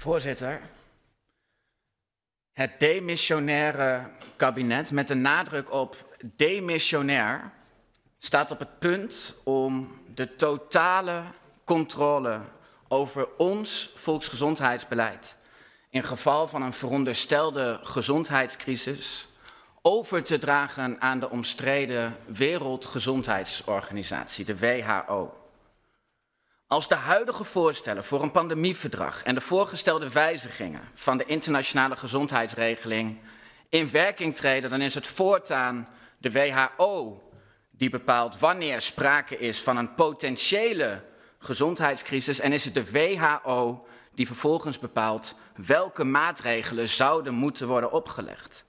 Voorzitter, het demissionaire kabinet, met de nadruk op demissionair, staat op het punt om de totale controle over ons volksgezondheidsbeleid in geval van een veronderstelde gezondheidscrisis over te dragen aan de omstreden Wereldgezondheidsorganisatie, de WHO. Als de huidige voorstellen voor een pandemieverdrag en de voorgestelde wijzigingen van de internationale gezondheidsregeling in werking treden, dan is het voortaan de WHO die bepaalt wanneer sprake is van een potentiële gezondheidscrisis en is het de WHO die vervolgens bepaalt welke maatregelen zouden moeten worden opgelegd.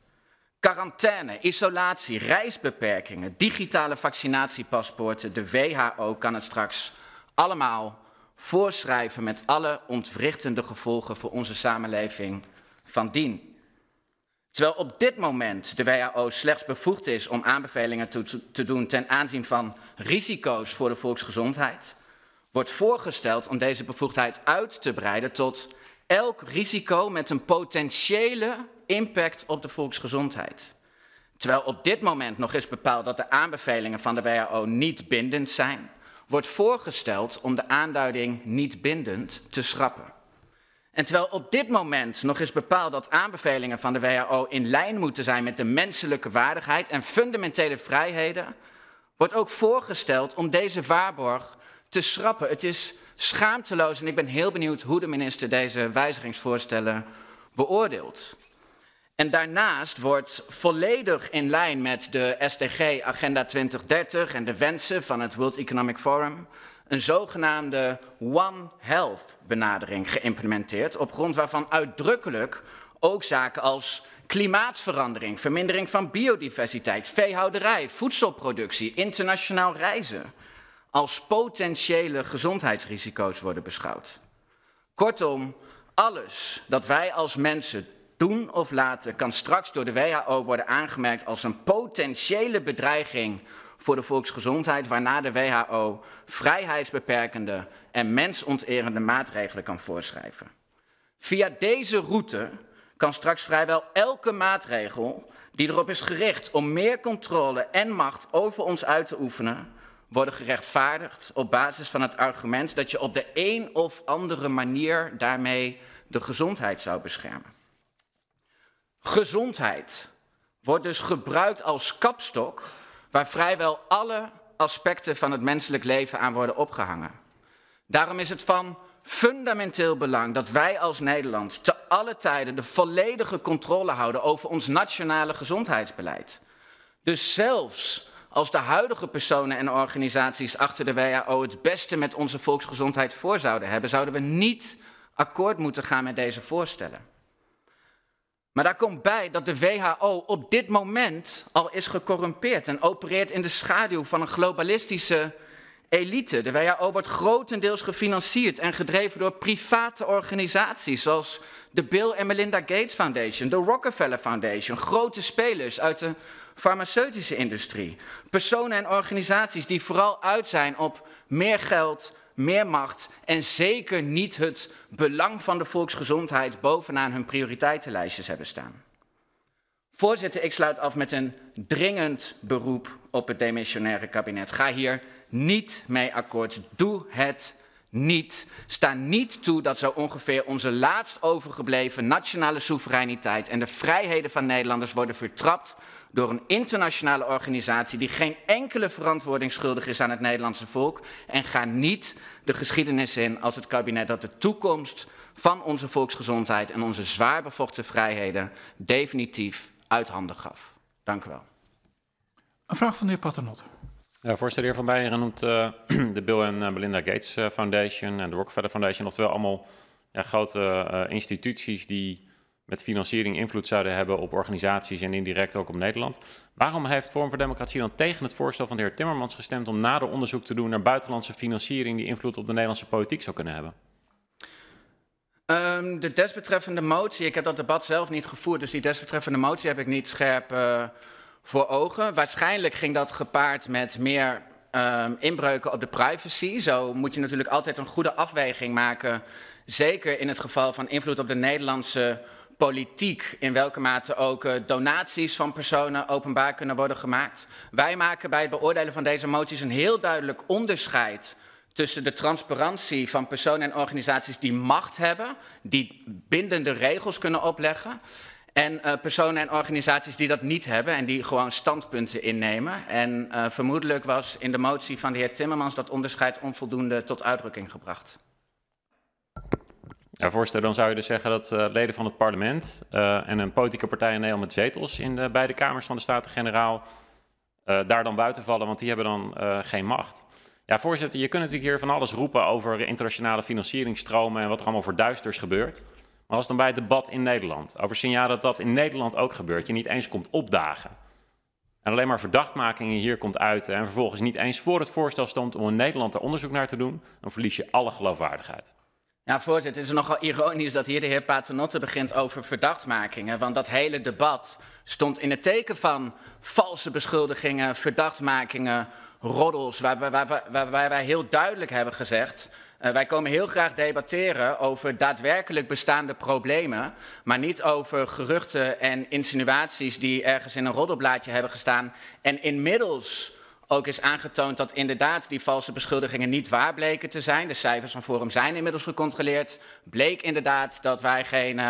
Quarantaine, isolatie, reisbeperkingen, digitale vaccinatiepaspoorten, de WHO kan het straks allemaal voorschrijven met alle ontwrichtende gevolgen voor onze samenleving van dien. Terwijl op dit moment de WHO slechts bevoegd is om aanbevelingen te doen ten aanzien van risico's voor de volksgezondheid, wordt voorgesteld om deze bevoegdheid uit te breiden tot elk risico met een potentiële impact op de volksgezondheid. Terwijl op dit moment nog is bepaald dat de aanbevelingen van de WHO niet bindend zijn, wordt voorgesteld om de aanduiding niet bindend te schrappen. En terwijl op dit moment nog is bepaald dat aanbevelingen van de WHO in lijn moeten zijn met de menselijke waardigheid en fundamentele vrijheden, wordt ook voorgesteld om deze waarborg te schrappen. Het is schaamteloos en ik ben heel benieuwd hoe de minister deze wijzigingsvoorstellen beoordeelt. En daarnaast wordt volledig in lijn met de SDG Agenda 2030 en de wensen van het World Economic Forum een zogenaamde One Health benadering geïmplementeerd, op grond waarvan uitdrukkelijk ook zaken als klimaatverandering, vermindering van biodiversiteit, veehouderij, voedselproductie, internationaal reizen als potentiële gezondheidsrisico's worden beschouwd. Kortom, alles dat wij als mensen doen of laten kan straks door de WHO worden aangemerkt als een potentiële bedreiging voor de volksgezondheid, waarna de WHO vrijheidsbeperkende en mensonterende maatregelen kan voorschrijven. Via deze route kan straks vrijwel elke maatregel die erop is gericht om meer controle en macht over ons uit te oefenen, worden gerechtvaardigd op basis van het argument dat je op de een of andere manier daarmee de gezondheid zou beschermen. Gezondheid wordt dus gebruikt als kapstok waar vrijwel alle aspecten van het menselijk leven aan worden opgehangen. Daarom is het van fundamenteel belang dat wij als Nederland te alle tijden de volledige controle houden over ons nationale gezondheidsbeleid. Dus zelfs als de huidige personen en organisaties achter de WHO het beste met onze volksgezondheid voor zouden hebben, zouden we niet akkoord moeten gaan met deze voorstellen. Maar daar komt bij dat de WHO op dit moment al is gecorrumpeerd en opereert in de schaduw van een globalistische elite. De WHO wordt grotendeels gefinancierd en gedreven door private organisaties zoals de Bill en Melinda Gates Foundation, de Rockefeller Foundation, grote spelers uit de farmaceutische industrie. Personen en organisaties die vooral uit zijn op meer geld, meer macht en zeker niet het belang van de volksgezondheid bovenaan hun prioriteitenlijstjes hebben staan. Voorzitter, ik sluit af met een dringend beroep op het demissionaire kabinet. Ga hier niet mee akkoord. Doe het niet. Sta niet toe dat zo ongeveer onze laatst overgebleven nationale soevereiniteit en de vrijheden van Nederlanders worden vertrapt door een internationale organisatie die geen enkele verantwoording schuldig is aan het Nederlandse volk. En ga niet de geschiedenis in als het kabinet dat de toekomst van onze volksgezondheid en onze zwaar bevochten vrijheden definitief uit handen gaf. Dank u wel. Een vraag van de heer Paternotte. Ja, voorzitter, de heer Van Beijen noemt de Bill en Melinda Gates Foundation en de Rockefeller Foundation, oftewel allemaal grote instituties die met financiering invloed zouden hebben op organisaties en indirect ook op Nederland. Waarom heeft Forum voor Democratie dan tegen het voorstel van de heer Timmermans gestemd om nader onderzoek te doen naar buitenlandse financiering die invloed op de Nederlandse politiek zou kunnen hebben? De desbetreffende motie, ik heb dat debat zelf niet gevoerd, dus die desbetreffende motie heb ik niet scherp voor ogen. Waarschijnlijk ging dat gepaard met meer inbreuken op de privacy. Zo moet je natuurlijk altijd een goede afweging maken, zeker in het geval van invloed op de Nederlandse politiek, in welke mate ook donaties van personen openbaar kunnen worden gemaakt. Wij maken bij het beoordelen van deze moties een heel duidelijk onderscheid tussen de transparantie van personen en organisaties die macht hebben, die bindende regels kunnen opleggen, en personen en organisaties die dat niet hebben en die gewoon standpunten innemen. En vermoedelijk was in de motie van de heer Timmermans dat onderscheid onvoldoende tot uitdrukking gebracht. Ja, voorzitter, dan zou je dus zeggen dat leden van het parlement en een politieke partij in Nederland met zetels in de beide kamers van de Staten-Generaal daar dan buiten vallen, want die hebben dan geen macht. Ja, voorzitter, je kunt natuurlijk hier van alles roepen over internationale financieringsstromen en wat er allemaal voor duisters gebeurt. Maar was dan bij het debat in Nederland over signalen dat dat in Nederland ook gebeurt, je niet eens komt opdagen. En alleen maar verdachtmakingen hier komt uit en vervolgens niet eens voor het voorstel stond om in Nederland er onderzoek naar te doen, dan verlies je alle geloofwaardigheid. Ja, voorzitter, het is nogal ironisch dat hier de heer Paternotte begint over verdachtmakingen. Want dat hele debat stond in het teken van valse beschuldigingen, verdachtmakingen, roddels, waarbij wij heel duidelijk hebben gezegd, wij komen heel graag debatteren over daadwerkelijk bestaande problemen, maar niet over geruchten en insinuaties die ergens in een roddelblaadje hebben gestaan. En inmiddels ook is aangetoond dat inderdaad die valse beschuldigingen niet waar bleken te zijn. De cijfers van Forum zijn inmiddels gecontroleerd. Bleek inderdaad dat wij geen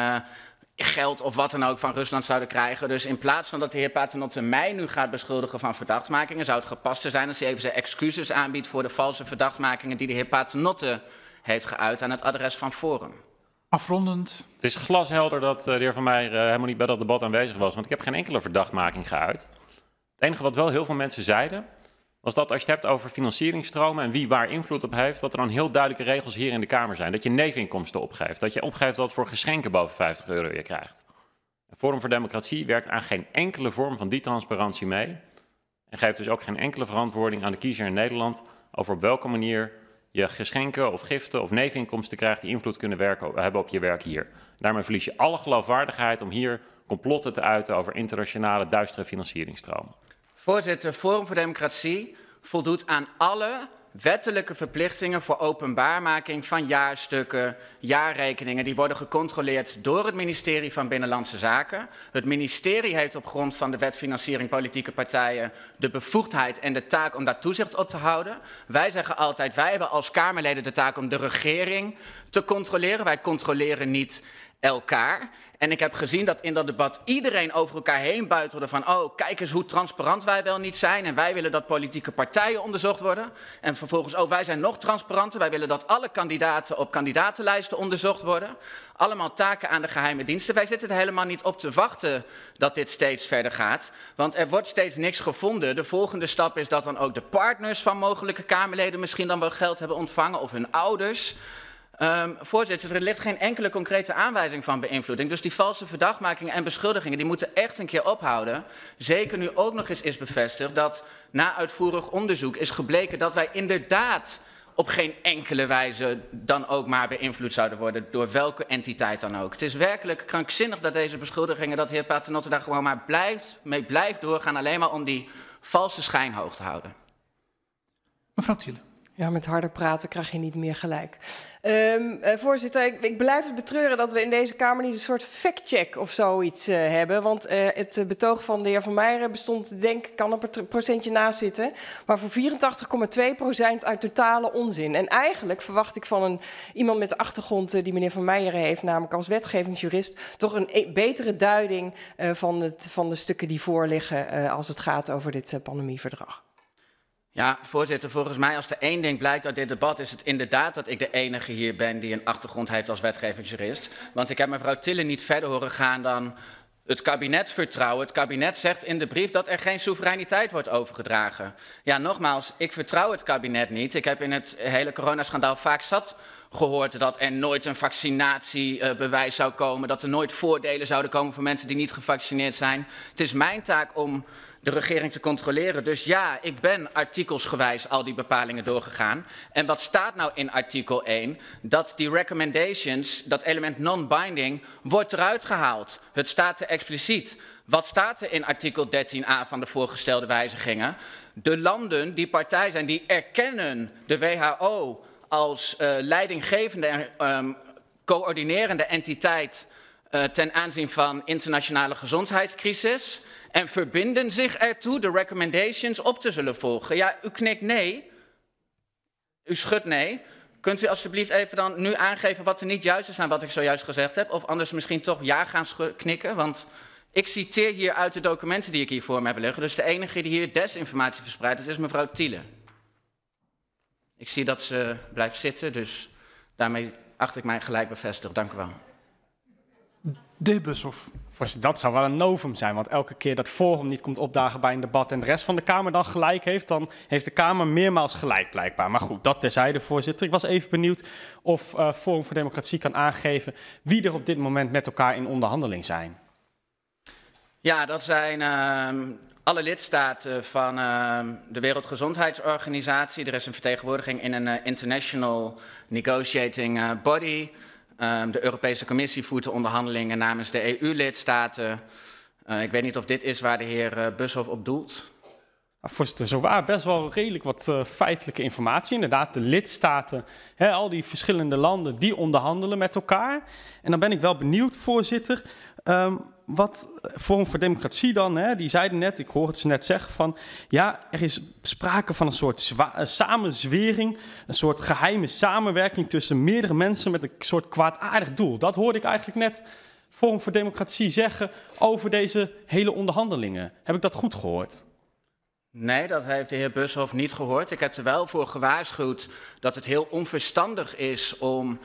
geld of wat dan ook van Rusland zouden krijgen. Dus in plaats van dat de heer Paternotte mij nu gaat beschuldigen van verdachtmakingen, zou het gepast zijn als hij even zijn excuses aanbiedt voor de valse verdachtmakingen die de heer Paternotte heeft geuit aan het adres van Forum. Afrondend. Het is glashelder dat de heer Van Meijer helemaal niet bij dat debat aanwezig was, want ik heb geen enkele verdachtmaking geuit. Het enige wat wel heel veel mensen zeiden was dat als je het hebt over financieringsstromen en wie waar invloed op heeft, dat er dan heel duidelijke regels hier in de Kamer zijn. Dat je neveninkomsten opgeeft, dat je opgeeft wat voor geschenken boven €50 je krijgt. En Forum voor Democratie werkt aan geen enkele vorm van die transparantie mee en geeft dus ook geen enkele verantwoording aan de kiezer in Nederland over op welke manier je geschenken of giften of neveninkomsten krijgt die invloed kunnen hebben op je werk hier. Daarmee verlies je alle geloofwaardigheid om hier complotten te uiten over internationale duistere financieringsstromen. Voorzitter, Forum voor Democratie voldoet aan alle wettelijke verplichtingen voor openbaarmaking van jaarstukken, jaarrekeningen. Die worden gecontroleerd door het ministerie van Binnenlandse Zaken. Het ministerie heeft op grond van de Wet financiering politieke partijen de bevoegdheid en de taak om daar toezicht op te houden. Wij zeggen altijd, wij hebben als Kamerleden de taak om de regering te controleren. Wij controleren niet elkaar. En ik heb gezien dat in dat debat iedereen over elkaar heen buitelde van, oh, kijk eens hoe transparant wij wel niet zijn en wij willen dat politieke partijen onderzocht worden. En vervolgens, oh, wij zijn nog transparanter, wij willen dat alle kandidaten op kandidatenlijsten onderzocht worden. Allemaal taken aan de geheime diensten. Wij zitten er helemaal niet op te wachten dat dit steeds verder gaat, want er wordt steeds niks gevonden. De volgende stap is dat dan ook de partners van mogelijke Kamerleden misschien dan wel geld hebben ontvangen of hun ouders. Voorzitter, er ligt geen enkele concrete aanwijzing van beïnvloeding. Dus die valse verdachtmakingen en beschuldigingen, die moeten echt een keer ophouden. Zeker nu ook nog eens is bevestigd dat na uitvoerig onderzoek is gebleken dat wij inderdaad op geen enkele wijze dan ook maar beïnvloed zouden worden door welke entiteit dan ook. Het is werkelijk krankzinnig dat deze beschuldigingen, dat de heer Paternotte daar gewoon maar mee blijft doorgaan, alleen maar om die valse schijn hoog te houden. Mevrouw Thiele. Ja, met harder praten krijg je niet meer gelijk. Voorzitter, ik blijf het betreuren dat we in deze Kamer niet een soort fact-check of zoiets hebben. Want het betoog van de heer Van Meijeren bestond, denk ik, kan een procentje naast zitten, maar voor 84,2% uit totale onzin. En eigenlijk verwacht ik van iemand met de achtergrond die meneer Van Meijeren heeft, namelijk als wetgevingsjurist, toch een betere duiding van de stukken die voorliggen als het gaat over dit pandemieverdrag. Ja, voorzitter, volgens mij als er één ding blijkt uit dit debat is het inderdaad dat ik de enige hier ben die een achtergrond heeft als wetgevingsjurist. Want ik heb mevrouw Thiele niet verder horen gaan dan het kabinet vertrouwen. Het kabinet zegt in de brief dat er geen soevereiniteit wordt overgedragen. Ja, nogmaals, ik vertrouw het kabinet niet. Ik heb in het hele coronaschandaal vaak zat gehoord dat er nooit een vaccinatiebewijs zou komen, dat er nooit voordelen zouden komen voor mensen die niet gevaccineerd zijn. Het is mijn taak om de regering te controleren. Dus ja, ik ben artikelsgewijs al die bepalingen doorgegaan. En wat staat nou in artikel 1? Dat die recommendations, dat element non-binding, wordt eruit gehaald. Het staat er expliciet. Wat staat er in artikel 13a van de voorgestelde wijzigingen? De landen die partij zijn, die erkennen de WHO als leidinggevende en coördinerende entiteit ten aanzien van internationale gezondheidscrisis en verbinden zich ertoe de recommendations op te zullen volgen. Ja, u knikt nee. U schudt nee. Kunt u alsjeblieft even dan nu aangeven wat er niet juist is aan wat ik zojuist gezegd heb? Of anders misschien toch ja gaan knikken? Want ik citeer hier uit de documenten die ik hier voor me heb liggen. Dus de enige die hier desinformatie verspreidt, dat is mevrouw Thiele. Ik zie dat ze blijft zitten, dus daarmee acht ik mij gelijk bevestigd. Dank u wel. De Bushoff. Dat zou wel een novum zijn, want elke keer dat Forum niet komt opdagen bij een debat en de rest van de Kamer dan gelijk heeft, dan heeft de Kamer meermaals gelijk blijkbaar. Maar goed, dat terzijde, voorzitter. Ik was even benieuwd of Forum voor Democratie kan aangeven wie er op dit moment met elkaar in onderhandeling zijn. Ja, dat zijn alle lidstaten van de Wereldgezondheidsorganisatie. Er is een vertegenwoordiging in een international negotiating body. De Europese Commissie voert de onderhandelingen namens de EU-lidstaten. Ik weet niet of dit is waar de heer Bushoff op doelt. Voorzitter, zowaar best wel redelijk wat feitelijke informatie. Inderdaad, de lidstaten, hè, al die verschillende landen, die onderhandelen met elkaar. En dan ben ik wel benieuwd, voorzitter, wat Forum voor Democratie dan, hè, die zeiden net, ik hoorde ze net zeggen van, ja, er is sprake van een soort samenzwering, een soort geheime samenwerking tussen meerdere mensen met een soort kwaadaardig doel. Dat hoorde ik eigenlijk net Forum voor Democratie zeggen over deze hele onderhandelingen. Heb ik dat goed gehoord? Nee, dat heeft de heer Bushoff niet gehoord. Ik heb er wel voor gewaarschuwd dat het heel onverstandig is om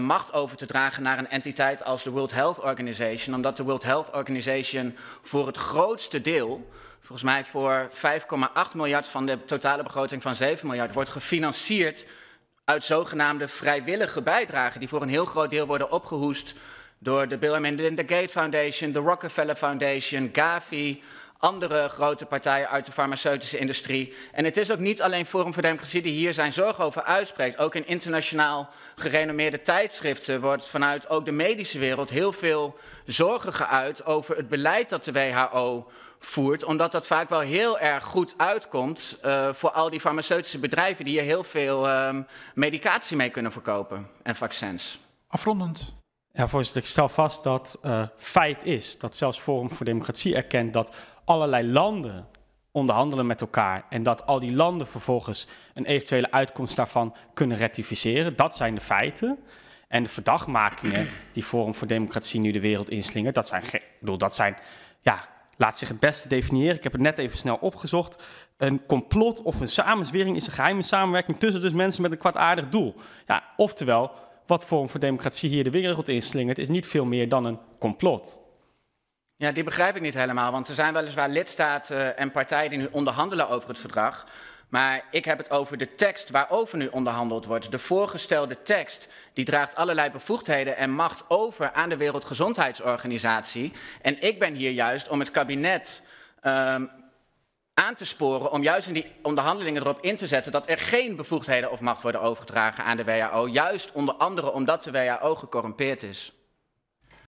macht over te dragen naar een entiteit als de World Health Organization. Omdat de World Health Organization voor het grootste deel, volgens mij voor 5,8 miljard van de totale begroting van 7 miljard, wordt gefinancierd uit zogenaamde vrijwillige bijdragen die voor een heel groot deel worden opgehoest door de Bill en Melinda Gates Foundation, de Rockefeller Foundation, Gavi, andere grote partijen uit de farmaceutische industrie. En het is ook niet alleen Forum voor Democratie die hier zijn zorg over uitspreekt. Ook in internationaal gerenommeerde tijdschriften wordt vanuit ook de medische wereld heel veel zorgen geuit over het beleid dat de WHO voert. Omdat dat vaak wel heel erg goed uitkomt voor al die farmaceutische bedrijven die hier heel veel medicatie mee kunnen verkopen en vaccins. Afrondend. Ja, voorzitter, ik stel vast dat feit is dat zelfs Forum voor Democratie erkent dat allerlei landen onderhandelen met elkaar en dat al die landen vervolgens een eventuele uitkomst daarvan kunnen ratificeren. Dat zijn de feiten. En de verdachtmakingen die Forum voor Democratie nu de wereld inslingert, dat zijn, ja, laat zich het beste definiëren. Ik heb het net even snel opgezocht. Een complot of een samenzwering is een geheime samenwerking tussen dus mensen met een kwaadaardig doel. Ja, oftewel, wat Forum voor Democratie hier de wereld inslingert is niet veel meer dan een complot. Ja, die begrijp ik niet helemaal, want er zijn weliswaar lidstaten en partijen die nu onderhandelen over het verdrag. Maar ik heb het over de tekst waarover nu onderhandeld wordt. De voorgestelde tekst, die draagt allerlei bevoegdheden en macht over aan de Wereldgezondheidsorganisatie. En ik ben hier juist om het kabinet aan te sporen om juist in die onderhandelingen erop in te zetten dat er geen bevoegdheden of macht worden overgedragen aan de WHO. Juist onder andere omdat de WHO gecorrumpeerd is.